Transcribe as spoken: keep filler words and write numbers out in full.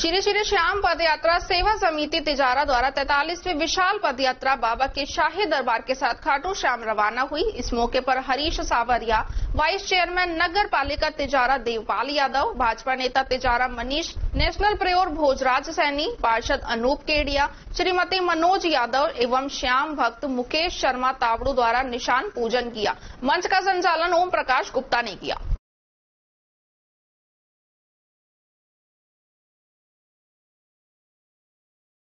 श्री श्री श्याम पदयात्रा सेवा समिति तिजारा द्वारा तैंतालीसवीं विशाल पदयात्रा बाबा के शाही दरबार के साथ खाटू श्याम रवाना हुई। इस मौके पर हरीश सावरिया, वाइस चेयरमैन नगर पालिका तिजारा देवपाल यादव, भाजपा नेता तिजारा मनीष नेशनल प्रेयर भोजराज सैनी, पार्षद अनूप केडिया, श्रीमती मनोज यादव एवं श्याम भक्त मुकेश शर्मा तावड़ू द्वारा निशान पूजन किया। मंच का संचालन ओम प्रकाश गुप्ता ने किया।